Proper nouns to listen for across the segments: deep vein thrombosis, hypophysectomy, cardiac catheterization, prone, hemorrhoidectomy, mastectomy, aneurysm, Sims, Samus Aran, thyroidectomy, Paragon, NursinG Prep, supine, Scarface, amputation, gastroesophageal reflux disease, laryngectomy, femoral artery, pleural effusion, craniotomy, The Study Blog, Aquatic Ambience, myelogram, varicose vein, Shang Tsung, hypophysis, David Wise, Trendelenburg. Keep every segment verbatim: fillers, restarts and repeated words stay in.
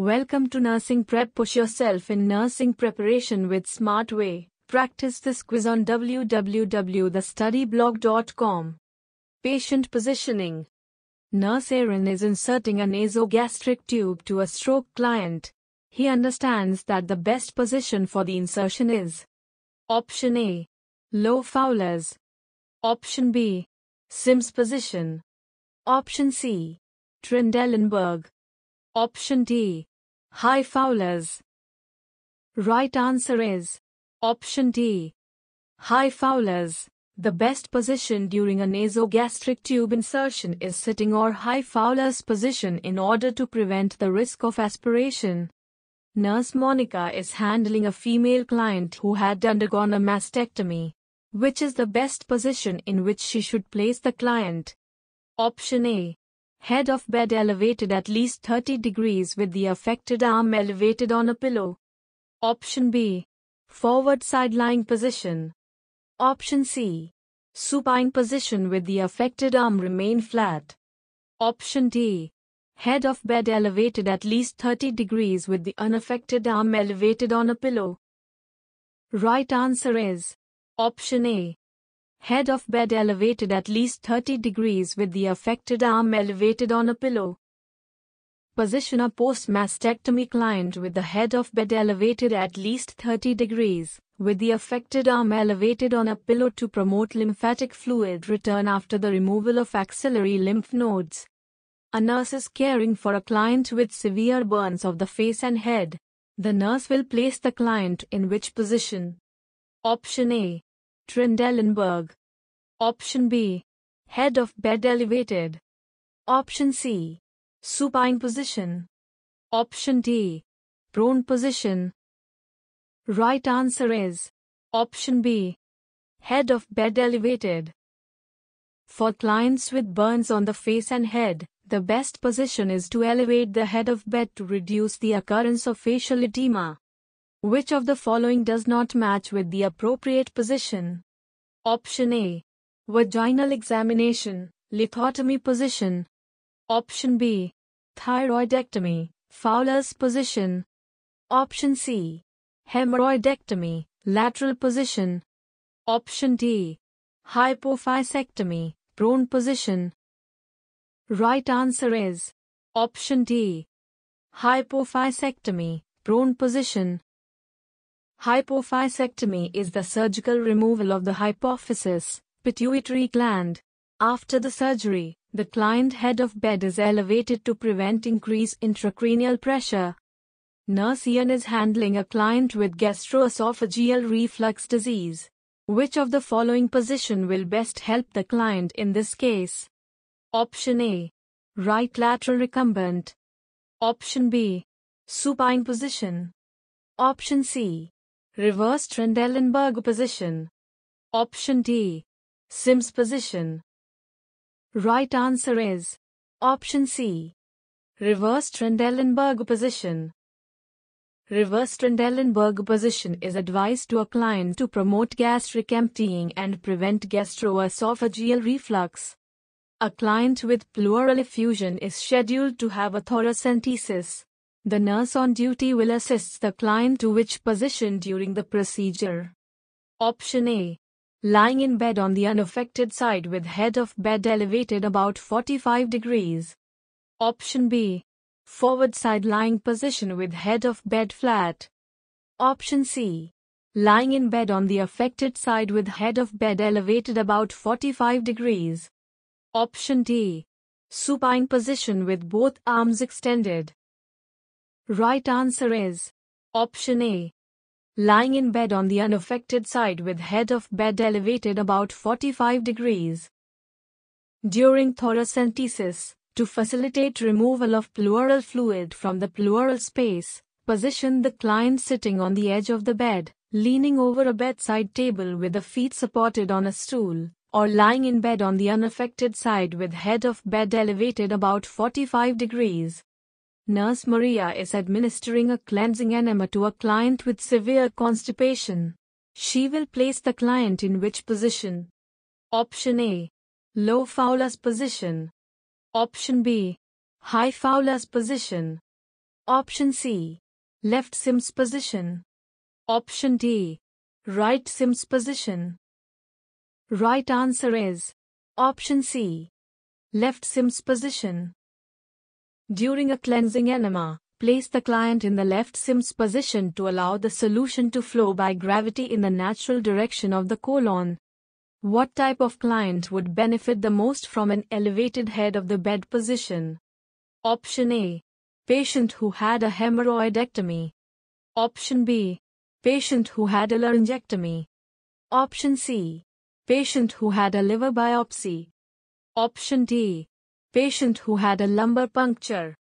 Welcome to Nursing Prep. Push yourself in nursing preparation with Smartway. Practice this quiz on w w w dot the study blog dot com. Patient positioning. Nurse Aaron is inserting a nasogastric tube to a stroke client. He understands that the best position for the insertion is Option A, low Fowler's. Option B, Sims position. Option C, Trendelenburg. Option D, high Fowler's. Right answer is Option D, high Fowler's. The best position during a nasogastric tube insertion is sitting or high Fowler's position in order to prevent the risk of aspiration. Nurse Monica is handling a female client who had undergone a mastectomy. Which is the best position in which she should place the client? Option A, head of bed elevated at least thirty degrees with the affected arm elevated on a pillow. Option B, forward side lying position. Option C, supine position with the affected arm remain flat. Option D, head of bed elevated at least thirty degrees with the unaffected arm elevated on a pillow. Right answer is Option A, head of bed elevated at least thirty degrees with the affected arm elevated on a pillow. Position a post-mastectomy client with the head of bed elevated at least thirty degrees, with the affected arm elevated on a pillow to promote lymphatic fluid return after the removal of axillary lymph nodes. A nurse is caring for a client with severe burns of the face and head. The nurse will place the client in which position? Option A, Trendelenburg. Option B, head of bed elevated. Option C, supine position. Option D, prone position. Right answer is Option B, head of bed elevated. For clients with burns on the face and head, the best position is to elevate the head of bed to reduce the occurrence of facial edema. Which of the following does not match with the appropriate position? Option A, vaginal examination, lithotomy position. Option B, thyroidectomy, Fowler's position. Option C, hemorrhoidectomy, lateral position. Option D, hypophysectomy, prone position. Right answer is Option D, hypophysectomy, prone position. Hypophysectomy is the surgical removal of the hypophysis, pituitary gland. After the surgery, the client head of bed is elevated to prevent increased intracranial pressure. Nurse Ian is handling a client with gastroesophageal reflux disease. Which of the following position will best help the client in this case? Option A, right lateral recumbent. Option B, supine position. Option C, reverse Trendelenburg position. Option D, Sims position. Right answer is Option C, reverse Trendelenburg position. Reverse Trendelenburg position is advised to a client to promote gastric emptying and prevent gastroesophageal reflux. A client with pleural effusion is scheduled to have a thoracentesis. The nurse on duty will assist the client to which position during the procedure? Option A, lying in bed on the unaffected side with head of bed elevated about forty-five degrees. Option B, forward side lying position with head of bed flat. Option C, lying in bed on the affected side with head of bed elevated about forty-five degrees. Option D, supine position with both arms extended. Right answer is Option A, lying in bed on the unaffected side with head of bed elevated about forty-five degrees. During thoracentesis, to facilitate removal of pleural fluid from the pleural space, position the client sitting on the edge of the bed, leaning over a bedside table with the feet supported on a stool, or lying in bed on the unaffected side with head of bed elevated about forty-five degrees. Nurse Maria is administering a cleansing enema to a client with severe constipation. She will place the client in which position? Option A, low Fowler's position. Option B, high Fowler's position. Option C, left Sims position. Option D, right Sims position. Right answer is option C, left Sims position. During a cleansing enema, place the client in the left Sims position to allow the solution to flow by gravity in the natural direction of the colon. What type of client would benefit the most from an elevated head of the bed position? Option A, patient who had a hemorrhoidectomy. Option B, patient who had a laryngectomy. Option C, patient who had a liver biopsy. Option D, patient who had a lumbar puncture.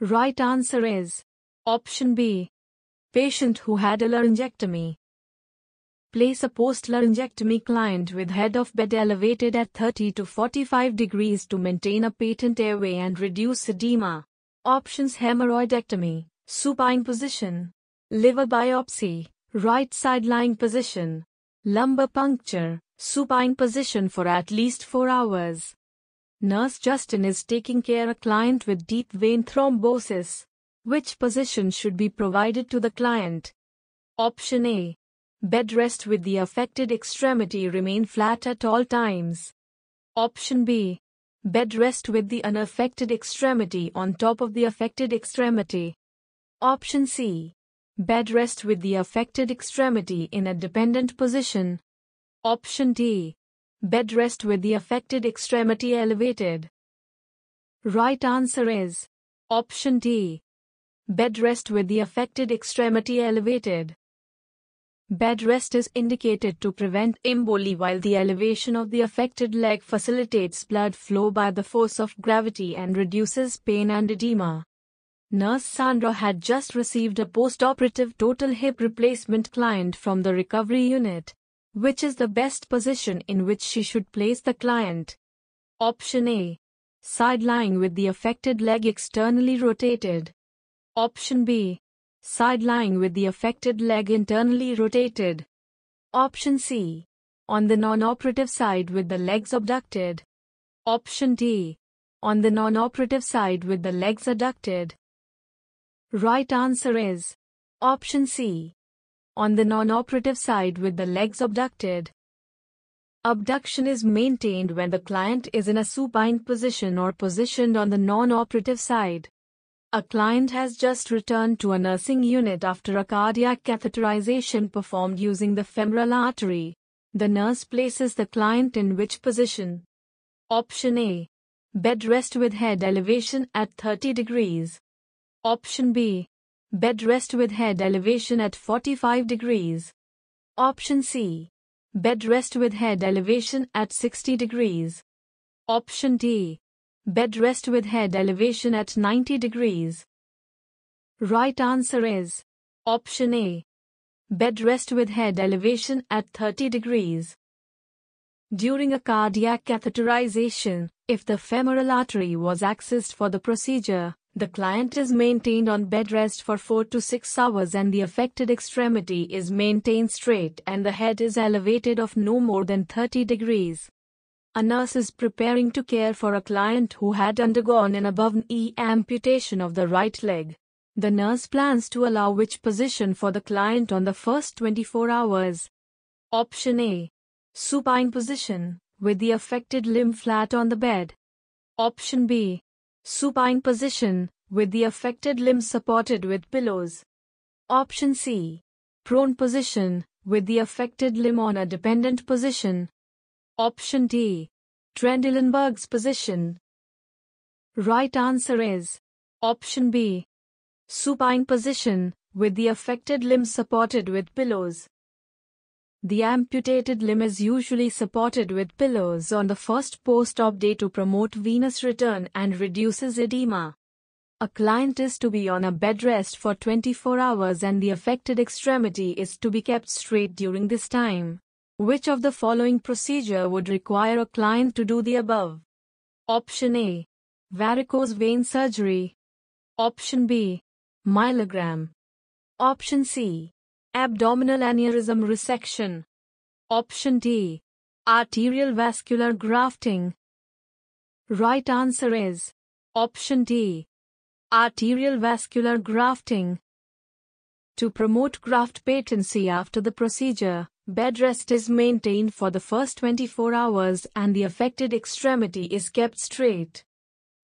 Right answer is option B, patient who had a laryngectomy. Place a post-laryngectomy client with head of bed elevated at thirty to forty-five degrees to maintain a patent airway and reduce edema. Options: hemorrhoidectomy, supine position, liver biopsy, right side lying position, lumbar puncture, supine position for at least four hours. Nurse Justin is taking care of a client with deep vein thrombosis. Which position should be provided to the client? Option A, bed rest with the affected extremity remain flat at all times. Option B, bed rest with the unaffected extremity on top of the affected extremity. Option C, bed rest with the affected extremity in a dependent position. Option D, bed rest with the affected extremity elevated. Right answer is option D, bed rest with the affected extremity elevated. Bed rest is indicated to prevent emboli while the elevation of the affected leg facilitates blood flow by the force of gravity and reduces pain and edema. Nurse Sandra had just received a post-operative total hip replacement client from the recovery unit. Which is the best position in which she should place the client? Option A, side lying with the affected leg externally rotated. Option B, side lying with the affected leg internally rotated. Option C, on the non-operative side with the legs abducted. Option D, on the non-operative side with the legs adducted. Right answer is option C, on the non-operative side with the legs abducted. Abduction is maintained when the client is in a supine position or positioned on the non-operative side. A client has just returned to a nursing unit after a cardiac catheterization performed using the femoral artery. The nurse places the client in which position? Option A, bed rest with head elevation at thirty degrees. Option B, bed rest with head elevation at forty-five degrees. Option C, bed rest with head elevation at sixty degrees. Option D, bed rest with head elevation at ninety degrees. Right answer is option A, bed rest with head elevation at thirty degrees. During a cardiac catheterization, if the femoral artery was accessed for the procedure, the client is maintained on bed rest for four to six hours and the affected extremity is maintained straight and the head is elevated of no more than thirty degrees. A nurse is preparing to care for a client who had undergone an above-knee amputation of the right leg. The nurse plans to allow which position for the client on the first twenty-four hours? Option A, supine position, with the affected limb flat on the bed. Option B, supine position, with the affected limb supported with pillows. Option C, prone position, with the affected limb on a dependent position. Option D, Trendelenburg's position. Right answer is option B, supine position, with the affected limb supported with pillows. The amputated limb is usually supported with pillows on the first post-op day to promote venous return and reduces edema. A client is to be on a bed rest for twenty-four hours and the affected extremity is to be kept straight during this time. Which of the following procedure would require a client to do the above? Option A, varicose vein surgery. Option B, myelogram. Option C, abdominal aneurysm resection. Option D, arterial vascular grafting. Right answer is option D, Arterial vascular grafting. To promote graft patency after the procedure, bed rest is maintained for the first twenty-four hours and the affected extremity is kept straight.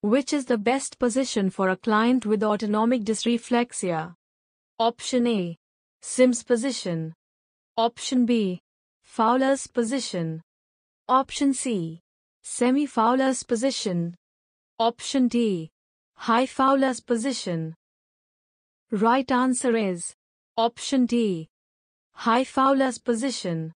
Which is the best position for a client with autonomic dysreflexia? Option A. Sims position. Option B. Fowler's position. Option C. Semi-Fowler's position. Option D. High Fowler's position. Right answer is option D. High Fowler's position.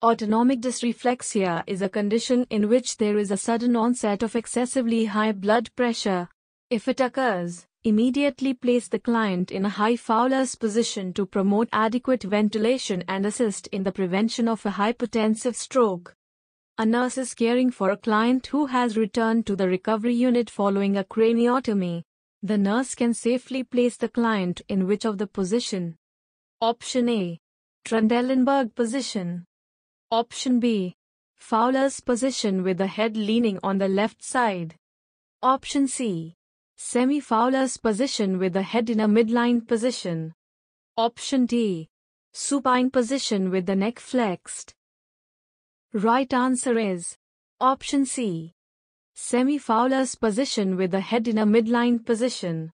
Autonomic dysreflexia is a condition in which there is a sudden onset of excessively high blood pressure. If it occurs, immediately place the client in a high Fowler's position to promote adequate ventilation and assist in the prevention of a hypertensive stroke. A nurse is caring for a client who has returned to the recovery unit following a craniotomy. The nurse can safely place the client in which of the position? Option A. Trendelenburg position. Option B. Fowler's position with the head leaning on the left side. Option C. Semi-Fowler's position with the head in a midline position. Option D. Supine position with the neck flexed. Right answer is option C. Semi-Fowler's position with the head in a midline position.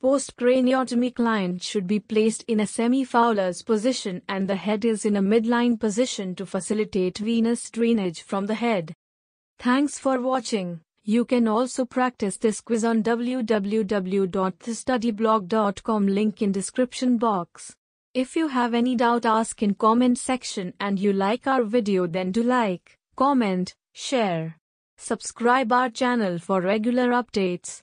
Post-craniotomy client should be placed in a semi-Fowler's position and the head is in a midline position to facilitate venous drainage from the head. Thanks for watching. You can also practice this quiz on w w w dot the study blog dot com, link in description box. If you have any doubt, ask in comment section, and you like our video, then do like, comment, share, subscribe our channel for regular updates.